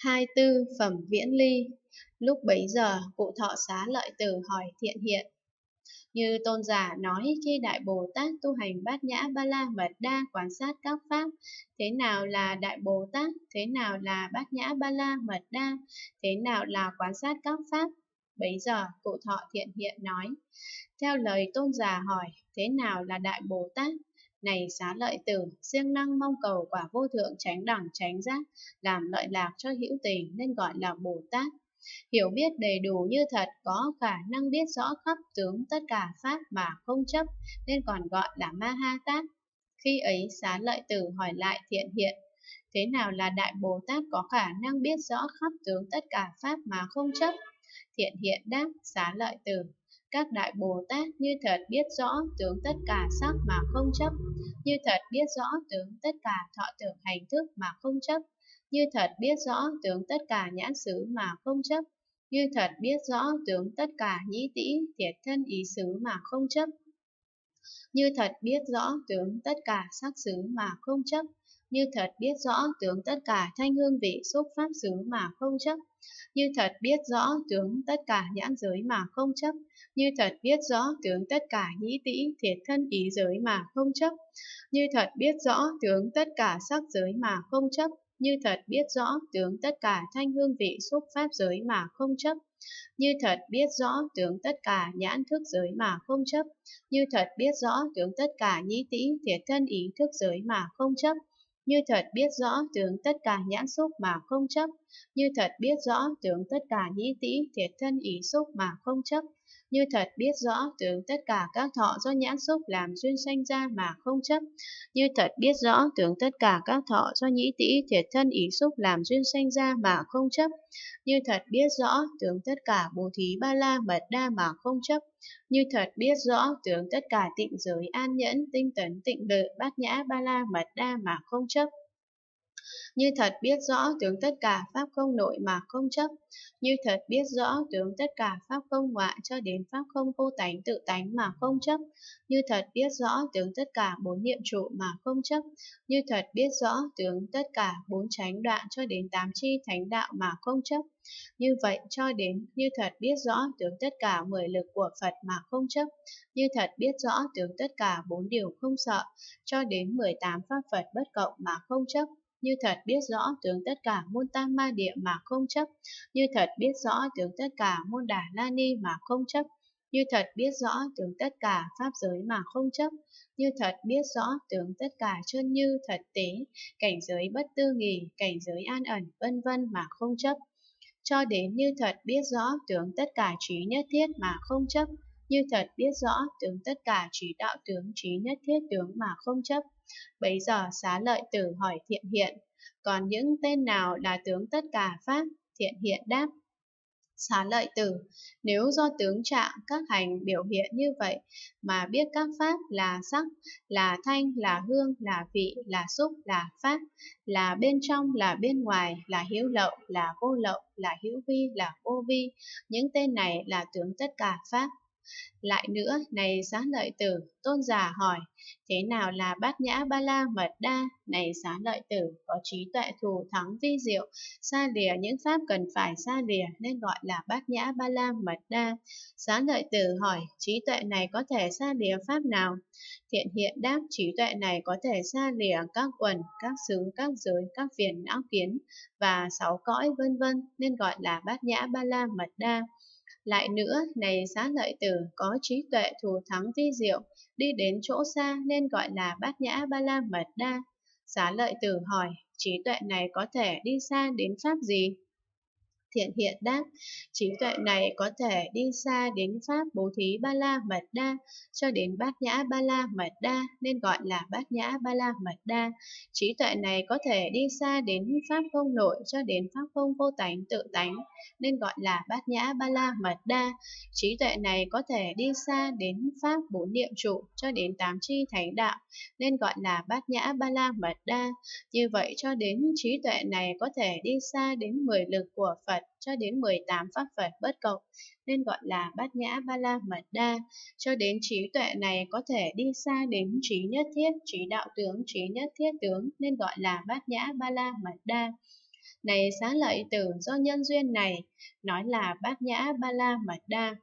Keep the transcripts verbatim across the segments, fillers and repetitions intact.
hai tư phẩm viễn ly. Lúc bấy giờ cụ Thọ Xá Lợi Tử hỏi Thiện Hiện: Như Tôn giả nói, khi Đại Bồ Tát tu hành Bát Nhã Ba La Mật Đa quan sát các pháp, thế nào là Đại Bồ Tát, thế nào là Bát Nhã Ba La Mật Đa, thế nào là quan sát các pháp? Bấy giờ cụ Thọ Thiện Hiện nói: Theo lời Tôn giả hỏi, thế nào là Đại Bồ Tát? Này Xá Lợi Tử, siêng năng mong cầu quả vô thượng chánh đẳng chánh giác, làm lợi lạc cho hữu tình nên gọi là Bồ Tát. Hiểu biết đầy đủ như thật, có khả năng biết rõ khắp tướng tất cả pháp mà không chấp, nên còn gọi là Ma Ha Tát. Khi ấy Xá Lợi Tử hỏi lại Thiện Hiện: Thế nào là Đại Bồ Tát có khả năng biết rõ khắp tướng tất cả pháp mà không chấp? Thiện Hiện đáp Xá Lợi Tử: Các Đại Bồ Tát như thật biết rõ tướng tất cả sắc mà không chấp, như thật biết rõ tướng tất cả thọ tưởng hành thức mà không chấp, như thật biết rõ tướng tất cả nhãn xứ mà không chấp, như thật biết rõ tướng tất cả nhĩ tĩ thiệt thân ý xứ mà không chấp, như thật biết rõ tướng tất cả sắc xứ mà không chấp, như thật biết rõ tướng tất cả thanh hương vị xúc pháp xứ mà không chấp, như thật biết rõ tướng tất cả nhãn giới mà không chấp, như thật biết rõ tướng tất cả nhĩ tĩ thiệt thân ý giới mà không chấp, như thật biết rõ tướng tất cả sắc giới mà không chấp, như thật biết rõ tướng tất cả thanh hương vị xúc pháp giới mà không chấp, như thật biết rõ tướng tất cả nhãn thức giới mà không chấp, như thật biết rõ tướng tất cả nhĩ tĩ thiệt thân ý thức giới mà không chấp, như thật biết rõ tướng tất cả nhãn xúc mà không chấp, như thật biết rõ tướng tất cả nhĩ tĩ thiệt thân ý xúc mà không chấp, như thật biết rõ tướng tất cả các thọ do nhãn xúc làm duyên sanh ra mà không chấp, như thật biết rõ tướng tất cả các thọ do nhĩ tĩ thiệt thân ý xúc làm duyên sanh ra mà không chấp, như thật biết rõ tướng tất cả bố thí ba la mật đa mà không chấp, như thật biết rõ tướng tất cả tịnh giới an nhẫn tinh tấn tịnh lợi bát nhã ba la mật đa mà không chấp, như thật biết rõ tướng tất cả pháp không nội mà không chấp, như thật biết rõ tướng tất cả pháp không ngoại cho đến pháp không vô tánh tự tánh mà không chấp, như thật biết rõ tướng tất cả bốn niệm trụ mà không chấp, như thật biết rõ tướng tất cả bốn chánh đoạn cho đến tám chi thánh đạo mà không chấp. Như vậy cho đến như thật biết rõ tướng tất cả mười lực của Phật mà không chấp, như thật biết rõ tướng tất cả bốn điều không sợ cho đến mười tám pháp Phật bất cộng mà không chấp, như thật biết rõ tướng tất cả môn tam ma địa mà không chấp, như thật biết rõ tướng tất cả môn đà la ni mà không chấp, như thật biết rõ tướng tất cả pháp giới mà không chấp, như thật biết rõ tướng tất cả chân như thật tế, cảnh giới bất tư nghì, cảnh giới an ẩn, vân vân mà không chấp, cho đến như thật biết rõ tướng tất cả trí nhất thiết mà không chấp, như thật biết rõ tướng tất cả trí đạo tướng, trí nhất thiết tướng mà không chấp. Bấy giờ Xá Lợi Tử hỏi Thiện Hiện: Còn những tên nào là tướng tất cả pháp? Thiện Hiện đáp Xá Lợi Tử: Nếu do tướng trạng các hành biểu hiện như vậy mà biết các pháp là sắc, là thanh, là hương, là vị, là xúc, là pháp, là bên trong, là bên ngoài, là hữu lậu, là vô lậu, là hữu vi, là vô vi, những tên này là tướng tất cả pháp. Lại nữa, này Xá Lợi Tử, Tôn giả hỏi: Thế nào là Bát Nhã Ba La Mật Đa? Này Xá Lợi Tử, có trí tuệ thù thắng vi diệu, xa lìa những pháp cần phải xa lìa nên gọi là Bát Nhã Ba La Mật Đa. Xá Lợi Tử hỏi: Trí tuệ này có thể xa lìa pháp nào? Thiện Hiện đáp: Trí tuệ này có thể xa lìa các quần, các xứ, các giới, các phiền não kiến và sáu cõi vân vân nên gọi là Bát Nhã Ba La Mật Đa. Lại nữa, này Xá Lợi Tử, có trí tuệ thù thắng vi diệu, đi đến chỗ xa nên gọi là Bát Nhã Ba La Mật Đa. Xá Lợi Tử hỏi: Trí tuệ này có thể đi xa đến pháp gì? Thiện Hiện đáp: Trí tuệ này có thể đi xa đến pháp bố thí ba la mật đa cho đến Bát Nhã Ba La Mật Đa nên gọi là Bát Nhã Ba La Mật Đa. Trí tuệ này có thể đi xa đến pháp không nội cho đến pháp không vô tánh tự tánh nên gọi là Bát Nhã Ba La Mật Đa. Trí tuệ này có thể đi xa đến pháp bốn niệm trụ cho đến tám chi thánh đạo nên gọi là Bát Nhã Ba La Mật Đa. Như vậy cho đến trí tuệ này có thể đi xa đến mười lực của Phật cho đến mười tám pháp Phật bất cộng nên gọi là Bát Nhã Ba La Mật Đa. Cho đến trí tuệ này có thể đi xa đến trí nhất thiết, trí đạo tướng, trí nhất thiết tướng nên gọi là Bát Nhã Ba La Mật Đa. này xá lợi tử do nhân duyên này, nói là Bát Nhã Ba La Mật Đa.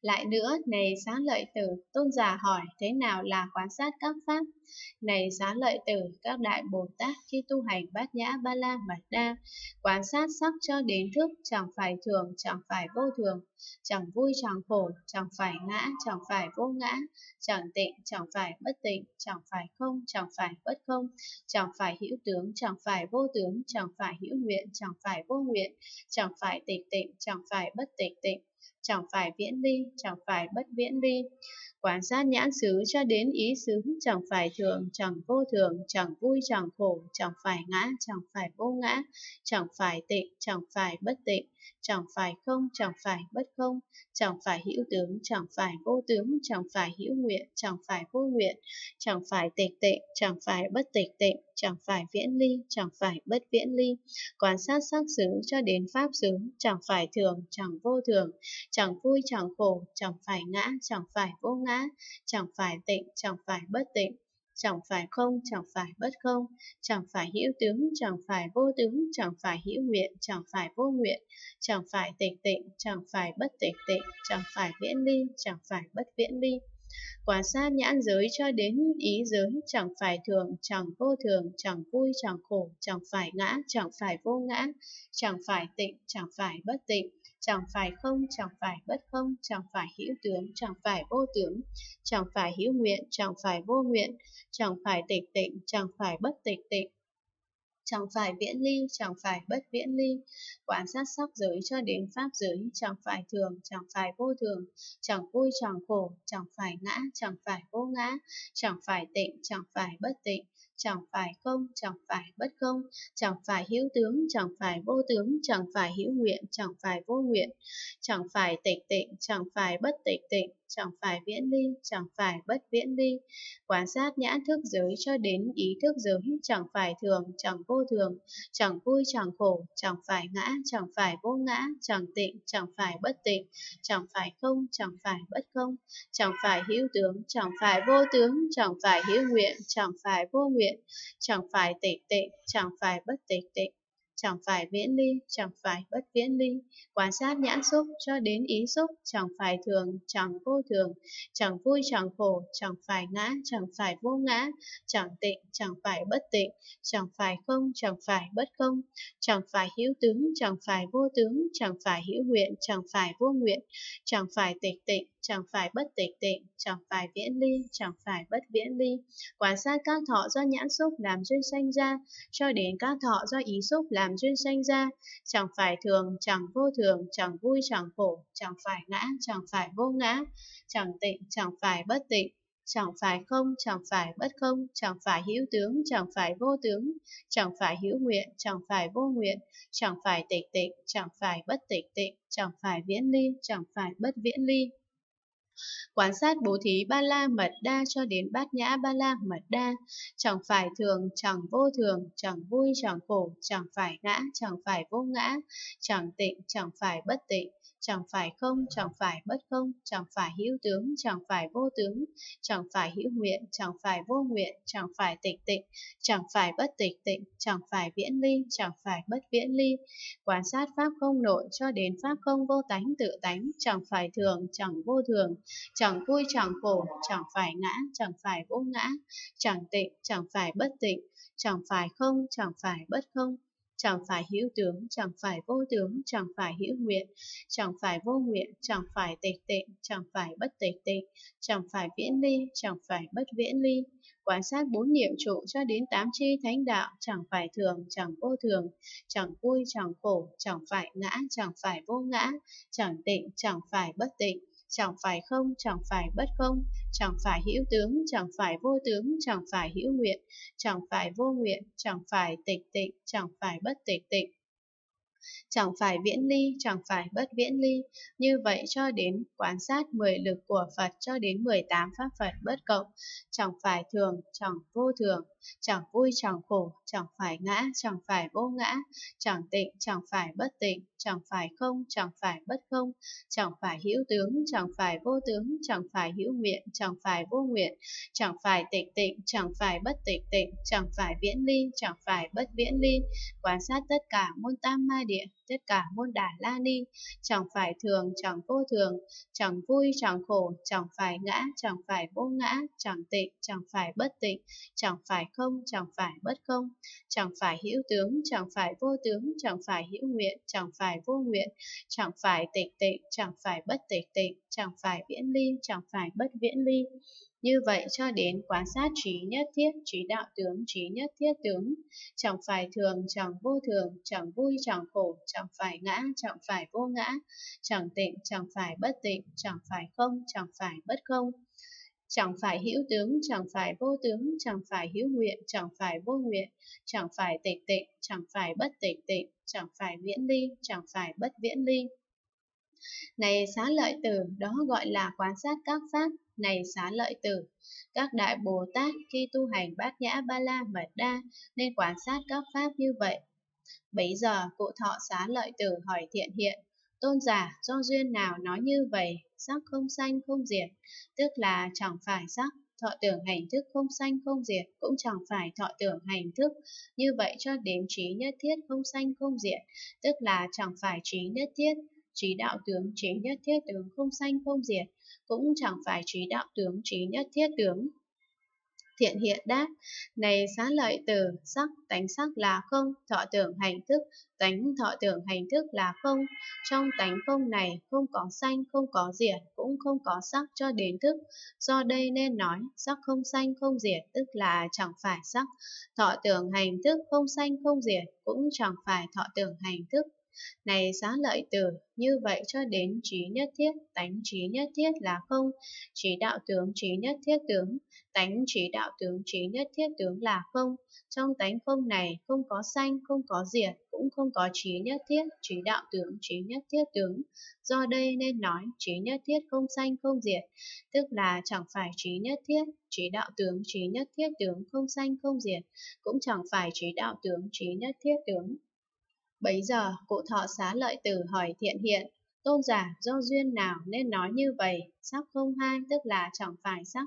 Lại nữa, này xá lợi tử, tôn giả hỏi thế nào là quan sát các pháp? Này xá lợi tử, các đại Bồ Tát khi tu hành Bát Nhã Ba La Mật Đa, quan sát sắc cho đến thức, chẳng phải thường, chẳng phải vô thường, chẳng vui, chẳng khổ, chẳng phải ngã, chẳng phải vô ngã, chẳng tịnh, chẳng phải bất tịnh, chẳng phải không, chẳng phải bất không, chẳng phải hữu tướng, chẳng phải vô tướng, chẳng phải hữu nguyện, chẳng phải vô nguyện, chẳng phải tịch tịnh, chẳng phải bất tịch tịnh, chẳng phải viễn ly, chẳng phải bất viễn ly. Quán sát nhãn xứ cho đến ý xứ, chẳng phải thường, chẳng vô thường, chẳng vui, chẳng khổ, chẳng phải ngã, chẳng phải vô ngã, chẳng phải tịnh, chẳng phải bất tịnh, chẳng phải không, chẳng phải bất không, chẳng phải hữu tướng, chẳng phải vô tướng, chẳng phải hữu nguyện, chẳng phải vô nguyện, chẳng phải tịch tịnh, chẳng phải bất tịch tịnh, chẳng phải viễn ly, chẳng phải bất viễn ly. Quan sát sắc xứ cho đến pháp xứ, chẳng phải thường, chẳng vô thường, chẳng vui, chẳng khổ, chẳng phải ngã, chẳng phải vô ngã, chẳng phải tịnh, chẳng phải bất tịnh, chẳng phải không, chẳng phải bất không, chẳng phải hữu tướng, chẳng phải vô tướng, chẳng phải hữu nguyện, chẳng phải vô nguyện, chẳng phải tịch tịnh, chẳng phải bất tịch tịnh, chẳng phải viễn ly, chẳng phải bất viễn ly. Quan sát nhãn giới cho đến ý giới, chẳng phải thường, chẳng vô thường, chẳng vui, chẳng khổ, chẳng phải ngã, chẳng phải vô ngã, chẳng phải tịnh, chẳng phải bất tịnh, chẳng phải không, chẳng phải bất không, chẳng phải hữu tướng, chẳng phải vô tướng, chẳng phải hữu nguyện, chẳng phải vô nguyện, chẳng phải tịch tịnh, chẳng phải bất tịch tịnh, chẳng phải viễn ly, chẳng phải bất viễn ly. Quan sát sắc giới cho đến pháp giới, chẳng phải thường, chẳng phải vô thường, chẳng vui, chẳng khổ, chẳng phải ngã, chẳng phải vô ngã, chẳng phải tịnh, chẳng phải bất tịnh, chẳng phải không, chẳng phải bất không, chẳng phải hữu tướng, chẳng phải vô tướng, chẳng phải hữu nguyện, chẳng phải vô nguyện, chẳng phải tịch tịnh, chẳng phải bất tịch tịnh, chẳng phải viễn ly, chẳng phải bất viễn ly. Quan sát nhã thức giới cho đến ý thức giới, chẳng phải thường, chẳng vô thường, chẳng vui, chẳng khổ, chẳng phải ngã, chẳng phải vô ngã, chẳng tịnh, chẳng phải bất tịnh, chẳng phải không, chẳng phải bất không, chẳng phải hữu tướng, chẳng phải vô tướng, chẳng phải hữu nguyện, chẳng phải vô nguyện, chẳng phải tịch tịnh, chẳng phải bất tịch tịnh, chẳng phải viễn ly, chẳng phải bất viễn ly. Quan sát nhãn xúc cho đến ý xúc, chẳng phải thường, chẳng vô thường, chẳng vui, chẳng khổ, chẳng phải ngã, chẳng phải vô ngã, chẳng tịnh, chẳng phải bất tịnh, chẳng phải không, chẳng phải bất không, chẳng phải hữu tướng, chẳng phải vô tướng, chẳng phải hữu nguyện, chẳng phải vô nguyện, chẳng phải tịch tịnh, chẳng phải bất tịch tịnh, chẳng phải viễn ly, chẳng phải bất viễn ly. Quan sát các thọ do nhãn xúc làm duyên sanh ra cho đến các thọ do ý xúc làm duyên sanh ra, chẳng phải thường, chẳng vô thường, chẳng vui, chẳng khổ, chẳng phải ngã, chẳng phải vô ngã, chẳng tịnh, chẳng phải bất tịnh, chẳng phải không, chẳng phải bất không, chẳng phải hữu tướng, chẳng phải vô tướng, chẳng phải hữu nguyện, chẳng phải vô nguyện, chẳng phải tịch tịnh, chẳng phải bất tịch tịnh, chẳng phải viễn ly, chẳng phải bất viễn ly. Quan sát bố thí Ba La Mật Đa cho đến Bát Nhã Ba La Mật Đa, chẳng phải thường, chẳng vô thường, chẳng vui, chẳng khổ, chẳng phải ngã, chẳng phải vô ngã, chẳng tịnh, chẳng phải bất tịnh, chẳng phải không, chẳng phải bất không, chẳng phải hữu tướng, chẳng phải vô tướng, chẳng phải hữu nguyện, chẳng phải vô nguyện, chẳng phải tịch tịnh, chẳng phải bất tịch tịnh, chẳng phải viễn ly, chẳng phải bất viễn ly. Quan sát pháp không nội cho đến pháp không vô tánh tự tánh, chẳng phải thường, chẳng vô thường, chẳng vui, chẳng khổ, chẳng phải ngã, chẳng phải vô ngã, chẳng tịnh, chẳng phải bất tịnh, chẳng phải không, chẳng phải bất không, chẳng phải hữu tướng, chẳng phải vô tướng, chẳng phải hữu nguyện, chẳng phải vô nguyện, chẳng phải tịch tịnh, chẳng phải bất tịch tịnh, chẳng phải viễn ly, chẳng phải bất viễn ly. Quan sát bốn niệm trụ cho đến tám chi thánh đạo, chẳng phải thường, chẳng vô thường, chẳng vui, chẳng khổ, chẳng phải ngã, chẳng phải vô ngã, chẳng tịnh, chẳng phải bất tịnh, chẳng phải không, chẳng phải bất không, chẳng phải hữu tướng, chẳng phải vô tướng, chẳng phải hữu nguyện, chẳng phải vô nguyện, chẳng phải tịch tịnh, chẳng phải bất tịch tịnh, chẳng phải viễn ly, chẳng phải bất viễn ly. Như vậy cho đến quan sát mười lực của Phật cho đến mười tám pháp Phật bất cộng, chẳng phải thường, chẳng vô thường, chẳng vui chẳng khổ, chẳng phải ngã, chẳng phải vô ngã, chẳng tịnh, chẳng phải bất tịnh, chẳng phải không, chẳng phải bất không, chẳng phải hữu tướng, chẳng phải vô tướng, chẳng phải hữu nguyện, chẳng phải vô nguyện, chẳng phải tịnh tịnh, chẳng phải bất tịnh tịnh, chẳng phải viễn ly, chẳng phải bất viễn ly, quan sát tất cả môn tam ma địa, tất cả môn đà la ni, chẳng phải thường, chẳng vô thường, chẳng vui, chẳng khổ, chẳng phải ngã, chẳng phải vô ngã, chẳng tịnh, chẳng phải bất tịnh, chẳng phải không, chẳng phải bất không, chẳng phải hữu tướng, chẳng phải vô tướng, chẳng phải hữu nguyện, chẳng phải vô nguyện, chẳng phải tịch tịnh, chẳng phải bất tịch tịnh, chẳng phải viễn ly, chẳng phải bất viễn ly. Như vậy cho đến quán sát trí nhất thiết, trí đạo tướng, trí nhất thiết tướng, chẳng phải thường, chẳng vô thường, chẳng vui, chẳng khổ, chẳng phải ngã, chẳng phải vô ngã, chẳng tịnh, chẳng phải bất tịnh, chẳng phải không, chẳng phải bất không, chẳng phải hữu tướng, chẳng phải vô tướng, chẳng phải hữu nguyện, chẳng phải vô nguyện, chẳng phải tịch tịnh, chẳng phải bất tịch tịnh, chẳng phải viễn ly, chẳng phải bất viễn ly. Này Xá Lợi Tử, đó gọi là quán sát các pháp. Này Xá Lợi Tử, các đại Bồ Tát khi tu hành Bát Nhã Ba La Mật Đa nên quán sát các pháp như vậy. Bấy giờ cụ thọ Xá Lợi Tử hỏi Thiện Hiện: Tôn giả, do duyên nào nói như vậy? Sắc không sanh không diệt, tức là chẳng phải sắc. Thọ tưởng hành thức không sanh không diệt, cũng chẳng phải thọ tưởng hành thức. Như vậy cho đến trí nhất thiết không sanh không diệt, tức là chẳng phải trí nhất thiết. Trí đạo tướng, trí nhất thiết tướng không sanh không diệt, cũng chẳng phải trí đạo tướng, trí nhất thiết tướng. Thiện Hiện đáp: Này Xá Lợi Tử, sắc tánh sắc là không, thọ tưởng hành thức tánh thọ tưởng hành thức là không. Trong tánh không này không có sanh, không có diệt, cũng không có sắc cho đến thức. Do đây nên nói sắc không sanh không diệt, tức là chẳng phải sắc. Thọ tưởng hành thức không sanh không diệt, cũng chẳng phải thọ tưởng hành thức. Này Xá Lợi Tử, như vậy cho đến trí nhất thiết, tánh trí nhất thiết là không, trí đạo tướng, trí nhất thiết tướng, tánh trí đạo tướng, trí nhất thiết tướng là không. Trong tánh không này không có sanh, không có diệt, cũng không có trí nhất thiết, trí đạo tướng, trí nhất thiết tướng. Do đây nên nói trí nhất thiết không sanh không diệt, tức là chẳng phải trí nhất thiết. Trí đạo tướng, trí nhất thiết tướng không sanh không diệt, cũng chẳng phải trí đạo tướng, trí nhất thiết tướng. Bấy giờ cụ thọ Xá Lợi Tử hỏi Thiện Hiện: Tôn giả, do duyên nào nên nói như vậy? Sắc không hai, tức là chẳng phải sắc.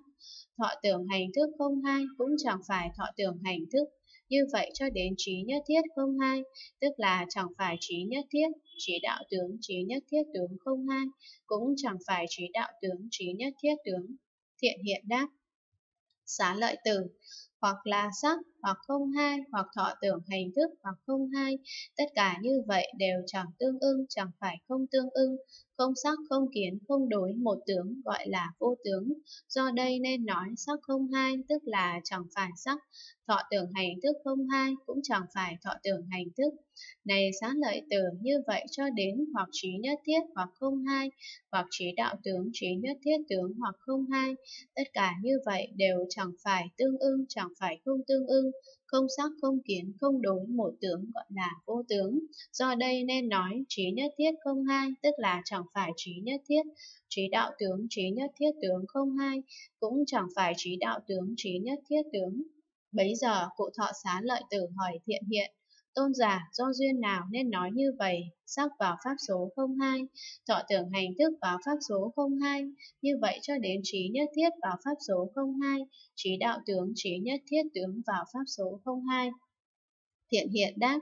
Thọ tưởng hành thức không hai, cũng chẳng phải thọ tưởng hành thức. Như vậy cho đến trí nhất thiết không hai, tức là chẳng phải trí nhất thiết. Trí đạo tướng, trí nhất thiết tướng không hai, cũng chẳng phải trí đạo tướng, trí nhất thiết tướng. Thiện Hiện đáp: Xá Lợi Tử, hoặc là sắc, hoặc không hai, hoặc thọ tưởng hành thức, hoặc không hai, tất cả như vậy đều chẳng tương ưng, chẳng phải không tương ưng. Không sắc, không kiến, không đối một tướng, gọi là vô tướng. Do đây nên nói sắc không hai, tức là chẳng phải sắc. Thọ tưởng hành thức không hai, cũng chẳng phải thọ tưởng hành thức. Này Xá Lợi Tử, như vậy cho đến hoặc trí nhất thiết, hoặc không hai, hoặc trí đạo tướng, trí nhất thiết tướng, hoặc không hai, tất cả như vậy đều chẳng phải tương ưng, chẳng phải không tương ưng. Không sắc, không kiến, không đối một tướng, gọi là vô tướng. Do đây nên nói trí nhất thiết không hai, tức là chẳng phải trí nhất thiết. Trí đạo tướng, trí nhất thiết tướng không hai, cũng chẳng phải trí đạo tướng, trí nhất thiết tướng. Bấy giờ cụ thọ Xá Lợi Tử hỏi Thiện Hiện: Tôn giả, do duyên nào nên nói như vậy? Sắc vào pháp số không hai, thọ tưởng hành thức vào pháp số không hai, như vậy cho đến trí nhất thiết vào pháp số không hai, trí đạo tướng, trí nhất thiết tướng vào pháp số không hai. Thiện Hiện đáp: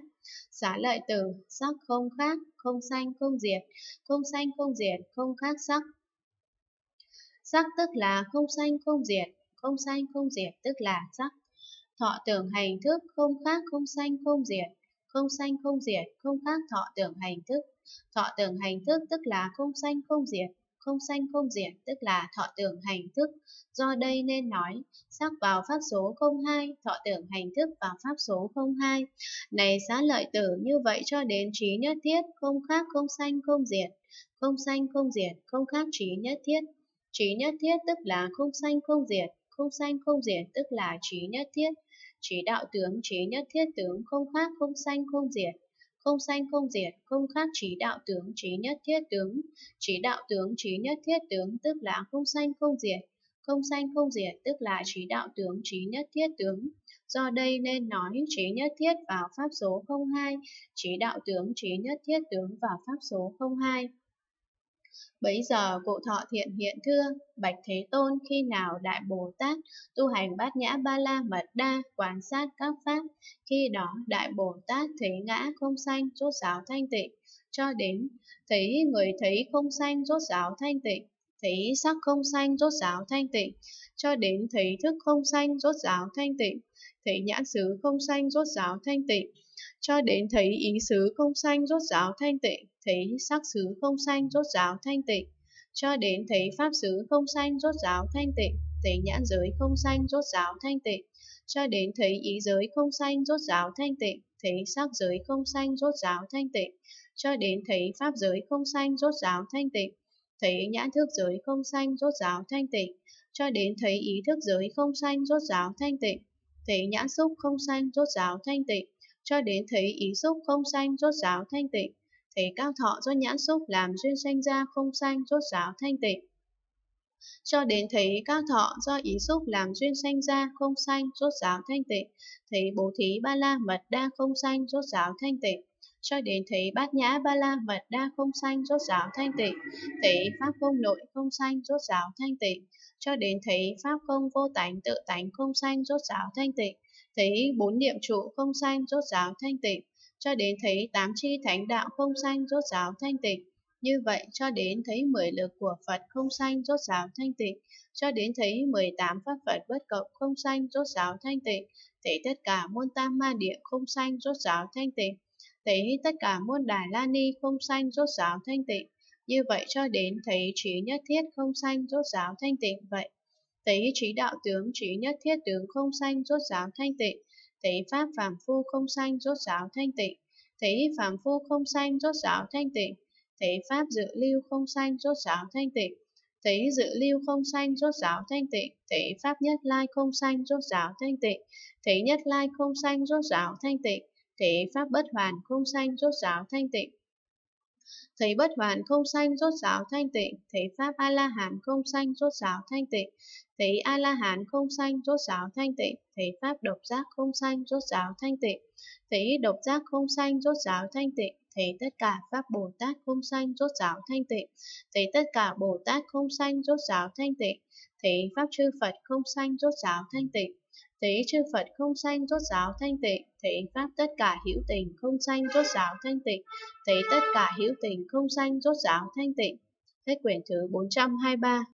Xá Lợi Tử, sắc không khác, không sanh không diệt, không sanh không diệt, không khác sắc. Sắc tức là không sanh không diệt, không sanh không diệt tức là sắc. Thọ tưởng hành thức không khác không sanh không diệt, không sanh không diệt, không khác thọ tưởng hành thức. Thọ tưởng hành thức tức là không sanh không diệt, không sanh không diệt tức là thọ tưởng hành thức. Do đây nên nói sắc vào pháp số không hai, thọ tưởng hành thức vào pháp số không hai. Này Xá Lợi Tử, như vậy cho đến trí nhất thiết không khác không sanh không diệt, không sanh không diệt, không khác trí nhất thiết. Trí nhất thiết tức là không sanh không diệt, không sanh không diệt tức là trí nhất thiết. Trí đạo tướng, trí nhất thiết tướng không khác không sanh không diệt, không sanh không diệt, không khác trí đạo tướng, trí nhất thiết tướng. Trí đạo tướng, trí nhất thiết tướng tức là không sanh không diệt, Không sanh không diệt tức là trí đạo tướng, trí nhất thiết tướng. Do đây nên nói trí nhất thiết vào pháp số không hai, trí đạo tướng, trí nhất thiết tướng vào pháp số không hai. Bấy giờ cụ Thọ Thiện hiện thưa: Bạch Thế Tôn, khi nào Đại Bồ Tát tu hành Bát Nhã Ba La Mật Đa, quán sát các pháp, khi đó Đại Bồ Tát thấy ngã không sanh, rốt ráo thanh tịnh, cho đến thấy người thấy không sanh, rốt ráo thanh tịnh, thấy sắc không sanh, rốt ráo thanh tịnh, cho đến thấy thức không sanh, rốt ráo thanh tịnh, thấy nhãn xứ không sanh, rốt ráo thanh tịnh, cho đến thấy ý xứ không sanh, rốt ráo thanh tịnh, thấy sắc xứ không sanh, rốt ráo thanh tịnh, cho đến thấy pháp xứ không sanh, rốt ráo thanh tịnh, thấy nhãn giới không sanh, rốt ráo thanh tịnh, cho đến thấy ý giới không sanh, rốt ráo thanh tịnh, thấy sắc giới không sanh, rốt ráo thanh tịnh, cho đến thấy pháp giới không sanh, rốt ráo thanh tịnh, thấy nhãn thức giới không sanh, rốt ráo thanh tịnh, cho đến thấy ý thức giới không sanh, rốt ráo thanh tịnh, thấy nhãn xúc không sanh, rốt ráo thanh tịnh, cho đến thấy ý xúc không sanh, rốt ráo thanh tịnh, thấy cao thọ do nhãn xúc làm duyên sanh ra không sanh, rốt ráo thanh tịnh, cho đến thấy cao thọ do ý xúc làm duyên sanh ra không sanh, rốt ráo thanh tịnh, thấy bố thí ba la mật đa không sanh, rốt ráo thanh tịnh, cho đến thấy bát nhã ba la mật đa không sanh, rốt ráo thanh tịnh, thấy pháp không nội không sanh, rốt ráo thanh tịnh, cho đến thấy pháp không vô tánh tự tánh không sanh, rốt ráo thanh tịnh, thấy bốn niệm trụ không sanh, rốt ráo thanh tịnh, cho đến thấy tám chi thánh đạo không sanh, rốt ráo thanh tịnh. Như vậy cho đến thấy mười lực của Phật không sanh, rốt ráo thanh tịnh, cho đến thấy mười tám pháp Phật bất cộng không sanh, rốt ráo thanh tịnh, thấy tất cả muôn tam ma địa không sanh, rốt ráo thanh tịnh, thấy tất cả muôn đà la ni không sanh, rốt ráo thanh tịnh. Như vậy cho đến thấy trí nhất thiết không sanh, rốt ráo thanh tịnh. Vậy thấy trí đạo tướng, trí nhất thiết tướng không sanh, rốt ráo thanh tịnh, thấy pháp phàm phu không sanh, rốt ráo thanh tịnh, thấy phàm phu không sanh, rốt ráo thanh tịnh, thấy pháp dự lưu không sanh, rốt ráo thanh tịnh, thấy dự lưu không sanh, rốt ráo thanh tịnh, thấy pháp nhất lai không sanh, rốt ráo thanh tịnh, thấy nhất lai không sanh, rốt ráo thanh tịnh, thấy pháp bất hoàn không sanh, rốt ráo thanh tịnh, thấy bất hoàn không sanh, rốt ráo thanh tịnh, thấy pháp a la hán không sanh, rốt ráo thanh tịnh, thấy a la hán không sanh, rốt ráo thanh tịnh, thấy pháp độc giác không sanh, rốt ráo thanh tịnh, thấy độc giác không sanh, rốt ráo thanh tịnh, thấy tất cả pháp Bồ Tát không sanh, rốt ráo thanh tịnh, thấy tất cả Bồ Tát không sanh, rốt ráo thanh tịnh, thấy pháp chư Phật không sanh, rốt ráo thanh tịnh, thấy chư Phật không sanh, rốt ráo thanh tịnh, thấy pháp tất cả hữu tình không sanh, rốt ráo thanh tịnh, thấy tất cả hữu tình không sanh, rốt ráo thanh tịnh. Hết quyển thứ bốn trăm hai mươi ba.